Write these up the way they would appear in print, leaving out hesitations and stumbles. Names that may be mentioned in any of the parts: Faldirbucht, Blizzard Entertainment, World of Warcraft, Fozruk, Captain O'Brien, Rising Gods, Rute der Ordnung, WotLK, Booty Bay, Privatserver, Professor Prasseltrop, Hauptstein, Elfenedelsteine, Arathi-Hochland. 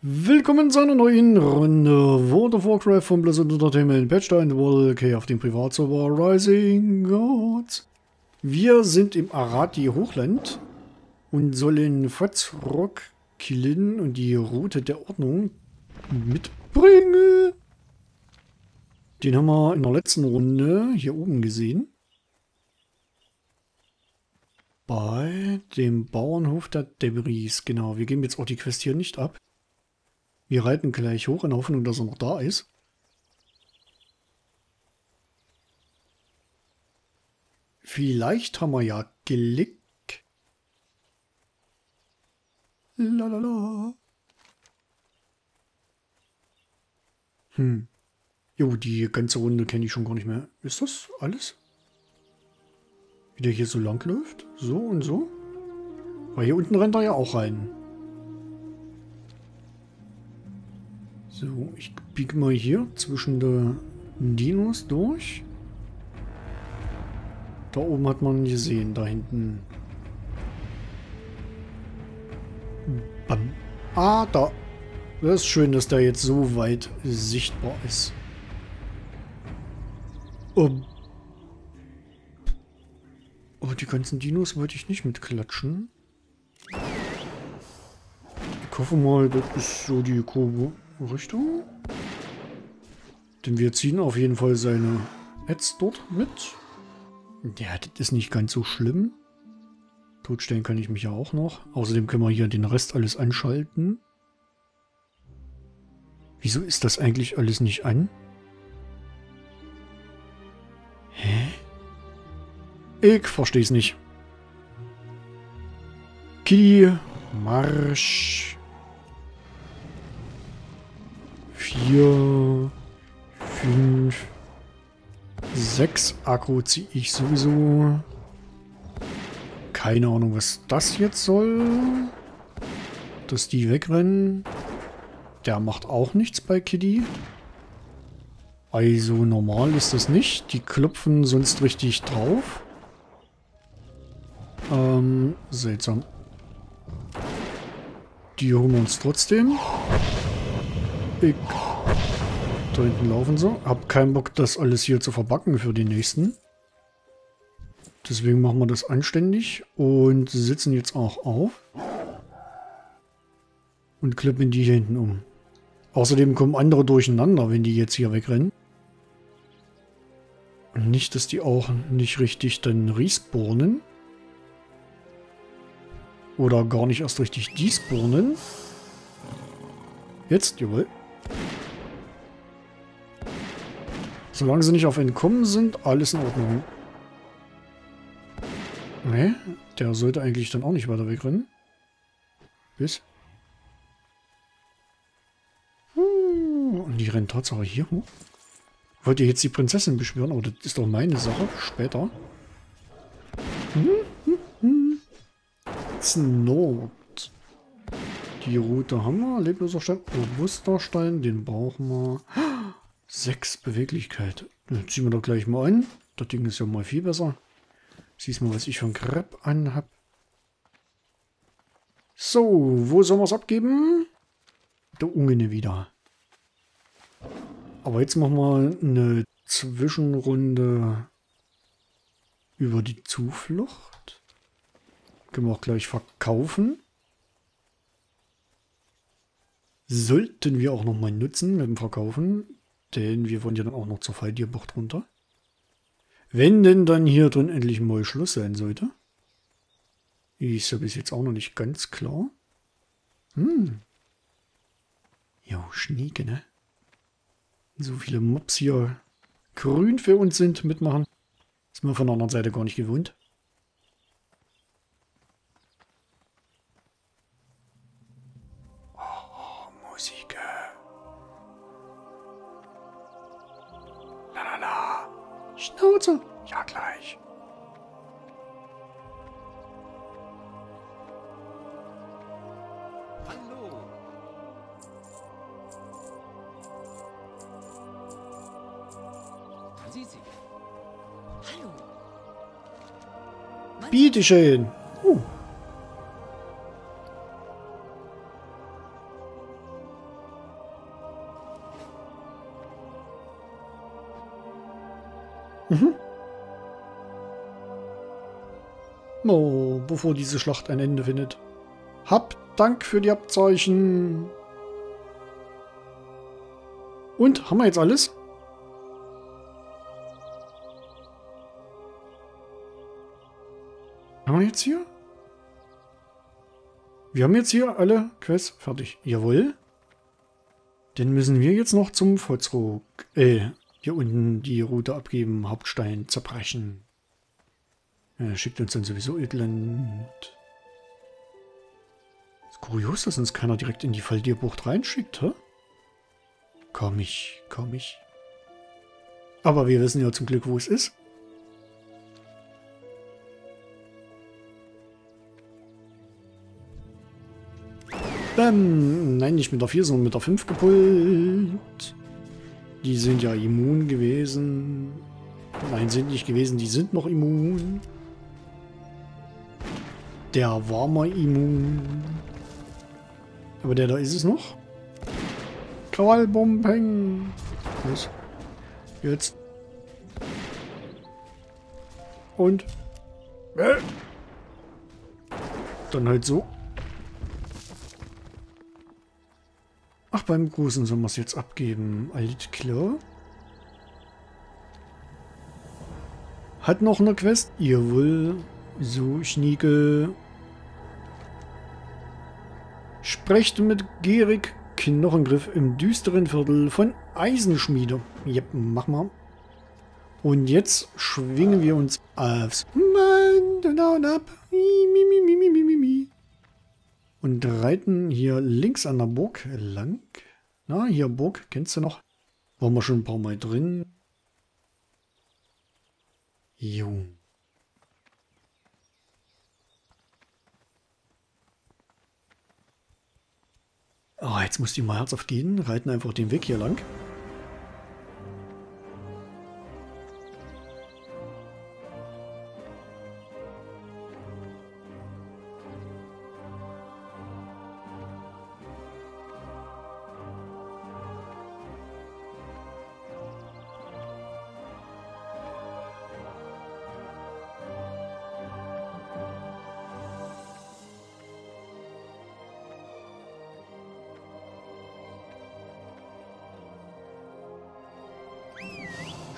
Willkommen zu einer neuen Runde World of Warcraft von Blizzard Entertainment, Patchline, WotLK auf dem Privatserver Rising Gods. Wir sind im Arathi-Hochland und sollen Fozruk killen und die Route der Ordnung mitbringen. Den haben wir in der letzten Runde hier oben gesehen. Bei dem Bauernhof der Debris, genau. Wir geben jetzt auch die Quest hier nicht ab. Wir reiten gleich hoch in der Hoffnung, dass er noch da ist. Vielleicht haben wir ja Glück. Lalala. Jo, die ganze Runde kenne ich schon gar nicht mehr. Ist das alles? Wie der hier so lang läuft? So und so? Weil hier unten rennt er ja auch rein. So, ich biege mal hier zwischen den Dinos durch. Da oben hat man gesehen, da hinten. Bam. Ah, da. Das ist schön, dass der jetzt so weit sichtbar ist. Oh, die ganzen Dinos wollte ich nicht mitklatschen. Ich hoffe mal, das ist so die Kurve. Richtung. Denn wir ziehen auf jeden Fall seine Ads dort mit. Ja, das ist nicht ganz so schlimm. Totstellen kann ich mich ja auch noch. Außerdem können wir hier den Rest alles anschalten. Wieso ist das eigentlich alles nicht an? Hä? Ich verstehe es nicht. Kitty, Marsch. 4, 5, 6 Akku ziehe ich sowieso. Keine Ahnung, was das jetzt soll. Dass die wegrennen. Der macht auch nichts bei Kitty. Also normal ist das nicht. Die klopfen sonst richtig drauf. Seltsam. Die holen wir uns trotzdem. Da hinten laufen so. Hab keinen Bock, das alles hier zu verbacken für den nächsten. Deswegen machen wir das anständig und sitzen jetzt auch auf. Und klippen die hier hinten um. Außerdem kommen andere durcheinander, wenn die jetzt hier wegrennen. Und nicht, dass die auch nicht richtig dann respawnen. Oder gar nicht erst richtig despawnen. Jetzt, jawohl. Solange sie nicht auf Entkommen sind, alles in Ordnung. Ne, der sollte eigentlich dann auch nicht weiter wegrennen. Bis. Und die rennen tatsächlich hier hoch. Wollt ihr jetzt die Prinzessin beschwören? Aber das ist doch meine Sache. Später. Snort. Die Route haben wir. Lebloser Stein. Robuster Stein. Den brauchen wir. 6 Beweglichkeit. Das ziehen wir doch gleich mal an. Das Ding ist ja mal viel besser. Siehst mal, was ich für ein Crepe anhab. So, wo sollen wir es abgeben? Da unten wieder. Aber jetzt machen wir eine Zwischenrunde über die Zuflucht. Können wir auch gleich verkaufen. Sollten wir auch nochmal nutzen mit dem Verkaufen. Denn wir wollen ja dann auch noch zur Faldirbucht runter. Wenn denn dann hier drin endlich mal Schluss sein sollte. Ist ja bis jetzt auch noch nicht ganz klar. Jo, Schnieke, ne? So viele Mobs hier grün für uns sind, mitmachen. Ist man von der anderen Seite gar nicht gewohnt. Schnauze! Ja, gleich. Hallo. Sieh sie. Hallo. Bitte schön. Mhm. Oh, bevor diese Schlacht ein Ende findet. Hab Dank für die Abzeichen. Und, haben wir jetzt alles? Haben wir jetzt hier? Wir haben jetzt hier alle Quests fertig. Jawohl. Dann müssen wir jetzt noch zum Fozruk. Hier unten die Route abgeben, Hauptstein zerbrechen. Er schickt uns dann sowieso Edland. Ist kurios, dass uns keiner direkt in die Faldirbucht reinschickt, hä? Komm ich. Aber wir wissen ja zum Glück, wo es ist. Bäm! Nein, nicht mit der 4, sondern mit der 5 gepult. Die sind ja immun gewesen. Nein, sind nicht gewesen, die sind noch immun. Der war mal immun. Aber der da ist es noch. Krawallbomben. Was? Jetzt. Und. Dann halt so. Ach, beim Grußen soll man es jetzt abgeben. Alles klar. Hat noch eine Quest? Jawohl. So, Schnieke. Sprecht mit Gerig. Knochengriff im düsteren Viertel von Eisenschmiede. Jep, mach mal. Und jetzt schwingen wir uns aufs Mandelhaut ab. Und reiten hier links an der Burg lang. Na, hier Burg, kennst du noch? Waren wir schon ein paar Mal drin. Jo. Ah, oh, jetzt muss die mal herzhaft gehen. Reiten einfach den Weg hier lang.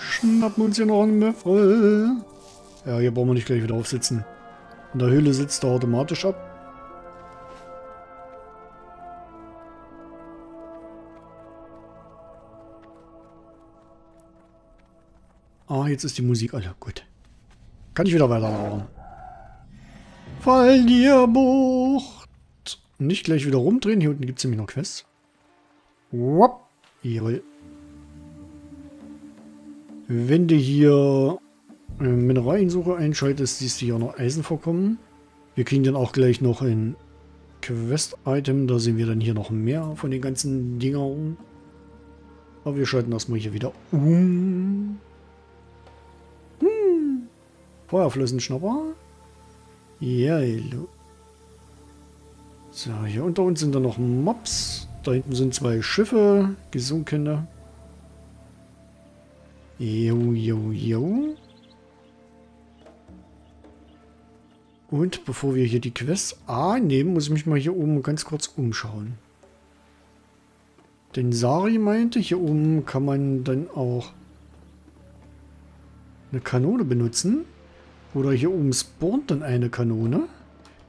Schnappen uns hier noch einen Möffel. Ja, hier brauchen wir nicht gleich wieder aufsitzen. In der Höhle sitzt er automatisch ab. Ah, jetzt ist die Musik alle. Gut. Kann ich wieder weitermachen. Faldirbucht. Nicht gleich wieder rumdrehen. Hier unten gibt es nämlich noch Quests. Wop. Jawohl. Wenn du hier Mineraliensuche einschaltest, siehst du hier auch noch Eisenvorkommen. Wir kriegen dann auch gleich noch ein Quest-Item. Da sehen wir dann hier noch mehr von den ganzen Dingern. Aber wir schalten das mal hier wieder um. Feuerflössenschnapper. Ja, yeah. So, hier unter uns sind dann noch Mobs. Da hinten sind zwei Schiffe, gesunkene. Jo. Und bevor wir hier die Quest A nehmen, muss ich mich mal hier oben ganz kurz umschauen. Denn Sari meinte, hier oben kann man dann auch eine Kanone benutzen. Oder hier oben spawnt dann eine Kanone.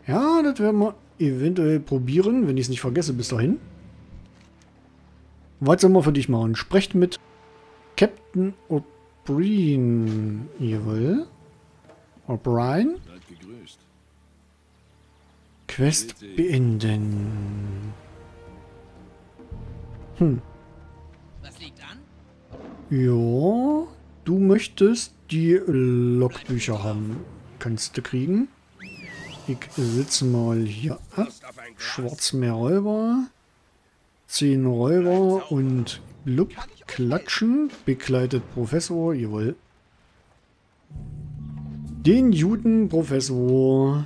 Ja, das werden wir eventuell probieren, wenn ich es nicht vergesse bis dahin. Was soll man für dich machen? Sprecht mit Captain O'Brien. Jawohl. O'Brien. Quest beenden. Was liegt an? Ja. Du möchtest die Logbücher haben. Kannst du kriegen. Ich sitze mal hier ab. Schwarzmeerräuber. 10 Räuber und... Blub, klatschen, begleitet Professor, jawohl. Den Juden Professor.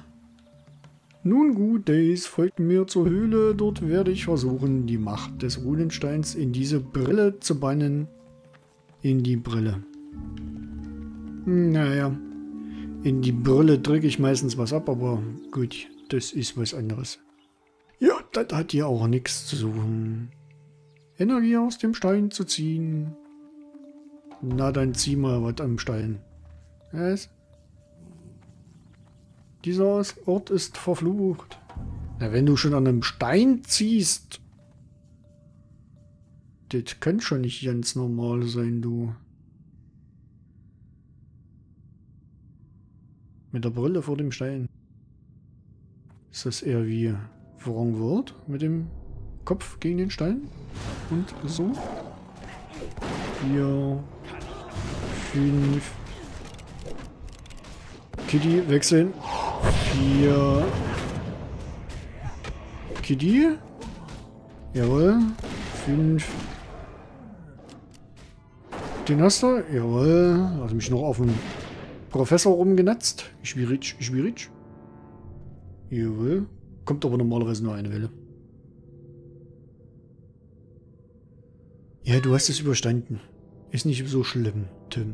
Nun gut, Days, folgt mir zur Höhle. Dort werde ich versuchen, die Macht des Runensteins in diese Brille zu bannen. In die Brille. Naja. In die Brille drücke ich meistens was ab, aber gut, das ist was anderes. Ja, das hat hier auch nichts zu suchen. Energie aus dem Stein zu ziehen. Na, dann zieh mal was am Stein. Was? Dieser Ort ist verflucht. Na, wenn du schon an einem Stein ziehst. Das kann schon nicht ganz normal sein, du. Mit der Brille vor dem Stein. Ist das eher wie Wrongword mit dem Kopf gegen den Stein? Und so. 4, 5. Kitty, wechseln. 4. Kitty. Jawohl. 5. Den hast du? Jawohl. Hat mich noch auf den Professor rumgenetzt. Schwierig, schwierig. Jawohl. Kommt aber normalerweise nur eine Welle. Ja, du hast es überstanden. Ist nicht so schlimm, Tim.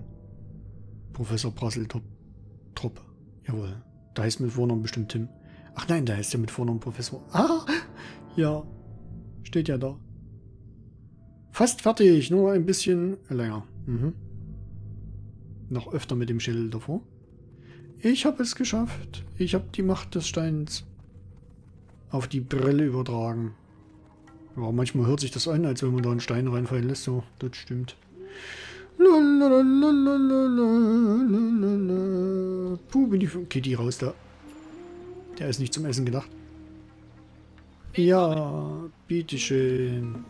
Professor Prasseltrop. Jawohl. Da heißt mit Vornamen bestimmt Tim. Ach nein, da heißt ja mit Vornamen Professor. Ah! Ja. Steht ja da. Fast fertig, nur ein bisschen länger. Mhm. Noch öfter mit dem Schild davor. Ich habe es geschafft. Ich habe die Macht des Steins auf die Brille übertragen. Aber manchmal hört sich das an, als wenn man da einen Stein reinfallen lässt. So, das stimmt. Puh, bin ich von Kitty raus da. Der ist nicht zum Essen gedacht. Ja, bitteschön.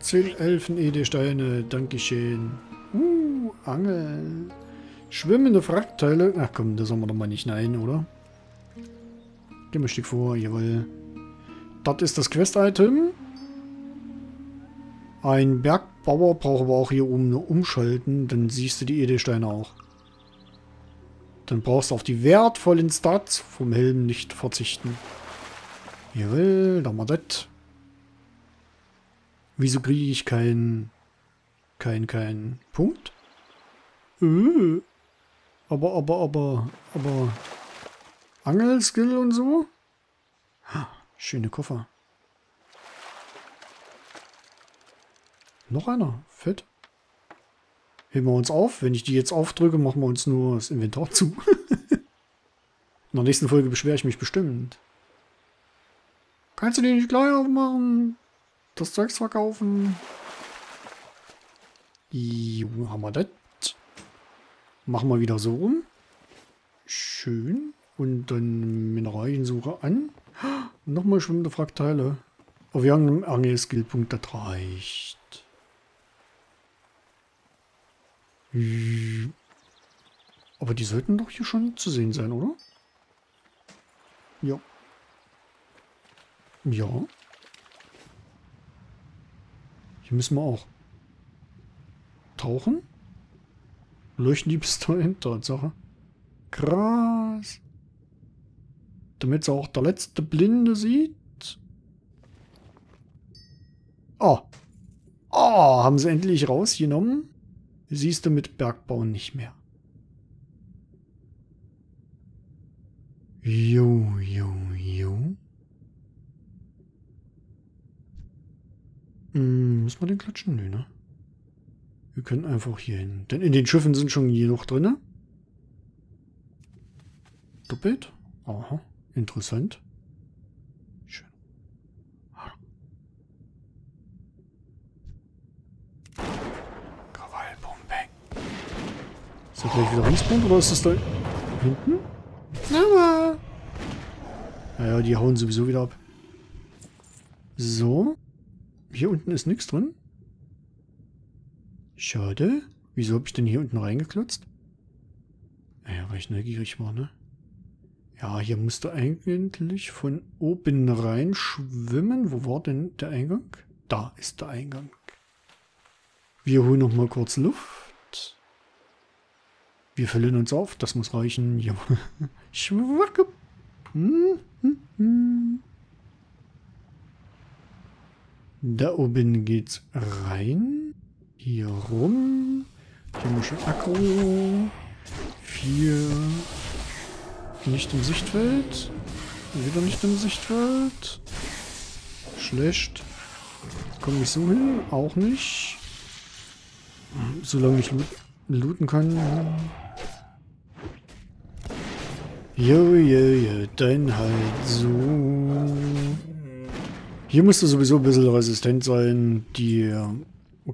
10 Elfen-Edelsteine, dankeschön. Angel. Schwimmende Frackteile. Ach komm, da sagen wir doch mal nicht nein, oder? Gehen wir ein Stück vor, jawohl. Das ist das Quest-Item. Ein Bergbauer braucht aber auch hier oben nur umschalten, dann siehst du die Edelsteine auch. Dann brauchst du auf die wertvollen Stats vom Helm nicht verzichten. Jawohl, da haben wir das. Wieso kriege ich keinen Punkt? Aber Angelskill und so? Ha, schöne Koffer. Noch einer, fett. Heben wir uns auf. Wenn ich die jetzt aufdrücke, machen wir uns nur das Inventar zu. In der nächsten Folge beschwere ich mich bestimmt. Kannst du den nicht gleich aufmachen? Das Zeugs verkaufen. Jo, haben wir das. Machen wir wieder so rum. Schön. Und dann Mineraliensuche an. Nochmal schwimmende Frackteile. Auf irgendeinem Angel-Skillpunkt, das reicht. Aber die sollten doch hier schon zu sehen sein, oder? Ja. Ja. Müssen wir auch tauchen. Leuchten die Pistolen, Tatsache. Krass. Damit es auch der letzte Blinde sieht. Oh. Oh, haben sie endlich rausgenommen. Siehst du mit Bergbau nicht mehr. Jo, jo, jo. Muss man den klatschen? Nö, ne? Wir können einfach hier hin. Denn in den Schiffen sind schon genug drin. Doppelt? Aha. Interessant. Schön. Krawallbombe. Ist das gleich wieder Respawn oder ist das da hinten? Na, naja, die hauen sowieso wieder ab. So. Hier unten ist nichts drin. Schade. Wieso habe ich denn hier unten reingeklotzt? Naja, weil ich neugierig war, ne? Ja, hier musst du eigentlich von oben rein schwimmen. Wo war denn der Eingang? Da ist der Eingang. Wir holen nochmal kurz Luft. Wir füllen uns auf. Das muss reichen. Ja. Schwacke. Da oben geht's rein. Hier rum. Die Muschel Akku. 4. Nicht im Sichtfeld. Wieder nicht im Sichtfeld. Schlecht. Komme nicht so hin. Auch nicht. Solange ich looten kann. Jo, jo, jo. Dann halt so. Hier musst du sowieso ein bisschen resistent sein. Die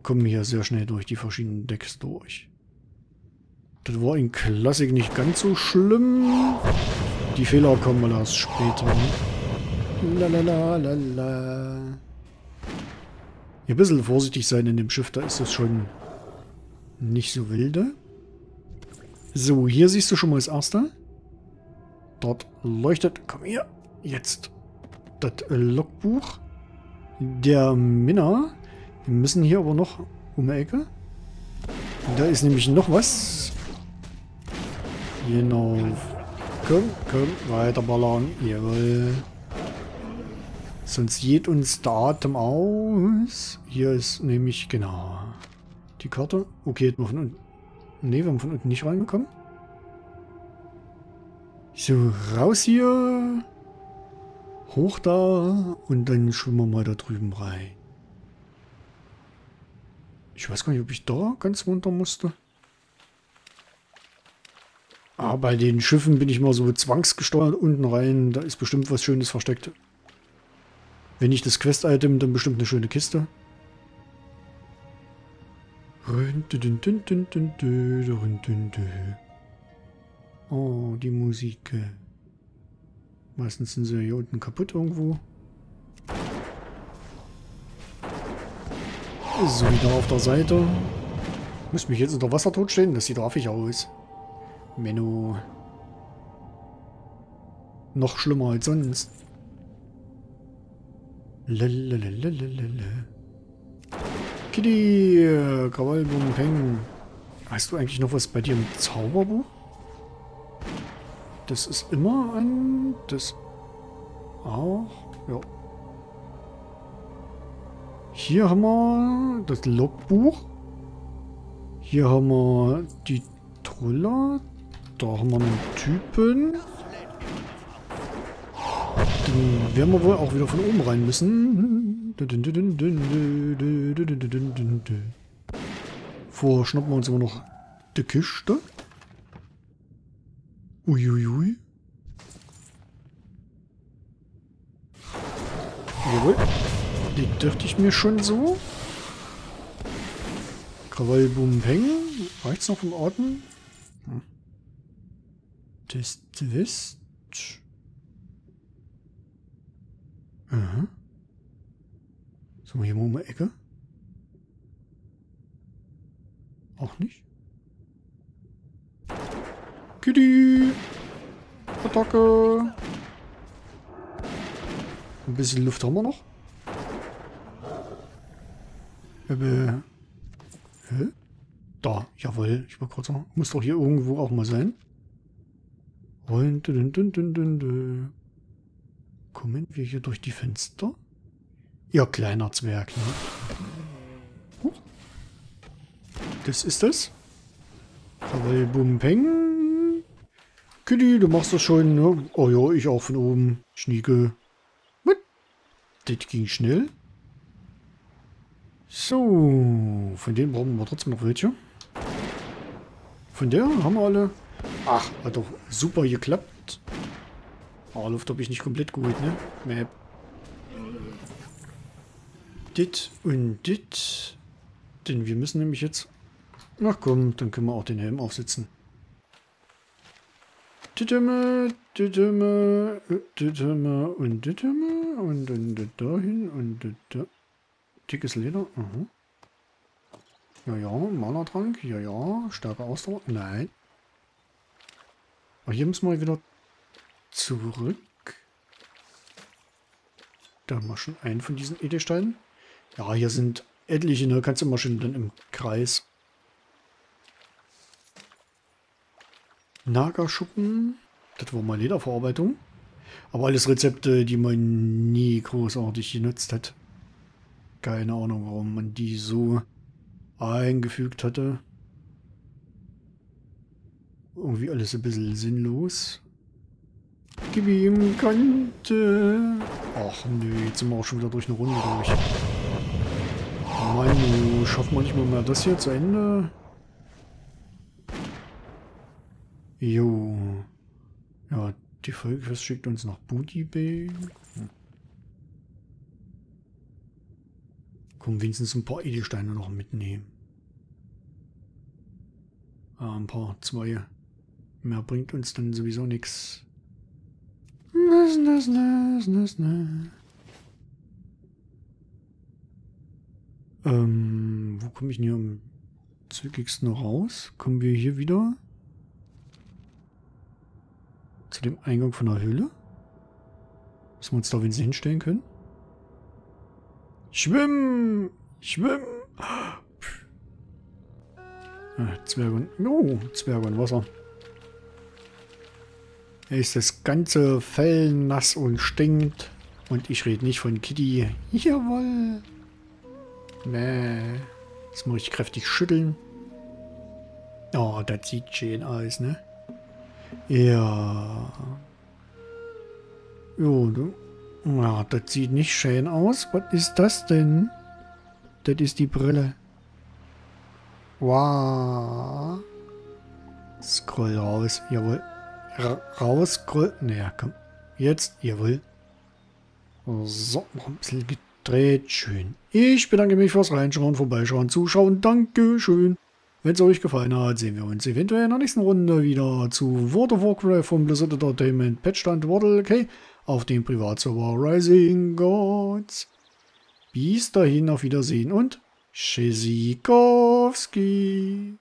kommen hier sehr schnell durch die verschiedenen Decks durch. Das war in Classic nicht ganz so schlimm. Die Fehler kommen mal erst später. Lalalala. Ein bisschen vorsichtig sein in dem Schiff, da ist das schon nicht so wilde. So, hier siehst du schon mal das erste. Dort leuchtet, komm hier, jetzt das Logbuch der Männer. Wir müssen hier aber noch um die Ecke. Da ist nämlich noch was. Genau. Komm, komm, weiter ballern. Jawohl. Sonst geht uns der Atem aus. Hier ist nämlich, genau, die Karte. Okay, noch von unten. Ne, wir haben von unten nicht reingekommen. So, raus hier. Hoch da. Und dann schwimmen wir mal da drüben rein. Ich weiß gar nicht, ob ich da ganz runter musste. Ah, bei den Schiffen bin ich mal so zwangsgesteuert unten rein. Da ist bestimmt was Schönes versteckt. Wenn nicht das Quest-Item, dann bestimmt eine schöne Kiste. Oh, die Musik. Meistens sind sie hier unten kaputt irgendwo. So, wieder auf der Seite. Muss mich jetzt unter Wasser totstellen? Das sieht raffig aus. Menno. Noch schlimmer als sonst. Lalalalalalala. Kitty! Krawallbum Peng. Hast du eigentlich noch was bei dir im Zauberbuch? Das ist immer ein... Das auch... Ja. Hier haben wir das Logbuch. Hier haben wir die Troller. Da haben wir einen Typen. Dann werden wir wohl auch wieder von oben rein müssen. Vorher schnappen wir uns immer noch die Kiste. Uiuiui. Jawohl. Die dachte ich mir schon so. Krawallbum hängen. Reicht's noch vom Orten? Hm. Test. Aha. Sollen wir hier mal um die Ecke? Auch nicht? Kitty! Attacke! Ein bisschen Luft haben wir noch. Hä? Da, jawohl. Ich wollte gerade sagen, muss doch hier irgendwo auch mal sein. Rollen. Kommen wir hier durch die Fenster? Ja, kleiner Zwerg, ne? Huch. Das ist es. Jawohl, bum, peng. Kitty, du machst das schon, ne? Oh ja, ich auch von oben. Schnieke. Das ging schnell. So, von denen brauchen wir trotzdem noch welche. Von der haben wir alle. Ach, hat doch super geklappt. Oh, Luft habe ich nicht komplett geholt, ne? Map. Dit und dit. Denn wir müssen nämlich jetzt... Ach komm, dann können wir auch den Helm aufsetzen. Ditteme, ditteme, ditteme und ditteme. Und dann dahin und da. Dickes Leder. Aha. Ja, ja. Malertrank. Ja, ja. Starke Ausdauer. Nein. Aber hier müssen wir wieder zurück. Da haben wir schon einen von diesen Edelsteinen. Ja, hier sind etliche. Ne? Kannst du immer schön dann im Kreis. Nagerschuppen. Das war mal Lederverarbeitung. Aber alles Rezepte, die man nie großartig genutzt hat. Keine Ahnung, warum man die so eingefügt hatte. Irgendwie alles ein bisschen sinnlos. Gib ihm Kante. Ach nö, jetzt sind wir auch schon wieder durch eine Runde durch. Mann, schafft man nicht mal das hier zu Ende? Jo. Ja, die Folge schickt uns nach Booty Bay. Hm. Komm, wenigstens ein paar Edelsteine noch mitnehmen. Ah, ein paar, zwei. Mehr bringt uns dann sowieso nichts. Wo komme ich denn hier am zügigsten raus? Kommen wir hier wieder? Zu dem Eingang von der Höhle? Dass wir uns da wenigstens hinstellen können? Schwimmen! Schwimmen! Ah, Zwerge und... Oh, Zwerge und Wasser. Hier ist das ganze Fell nass und stinkt. Und ich rede nicht von Kitty. Jawohl! Nee. Das muss ich kräftig schütteln. Oh, das sieht schön aus, ne? Ja. Jo, du. Ja, das sieht nicht schön aus. Was ist das denn? Das ist die Brille. Wow. Scroll raus. Jawohl. Raus, scroll. Naja, komm. Jetzt. Jawohl. So, noch ein bisschen gedreht. Schön. Ich bedanke mich fürs Reinschauen, Vorbeischauen, Zuschauen. Dankeschön. Wenn es euch gefallen hat, sehen wir uns eventuell in der nächsten Runde wieder zu World of Warcraft von Blizzard Entertainment, Patchstand WotLK auf dem Privatserver Rising Gods. Bis dahin, auf Wiedersehen und Tschüssikowski.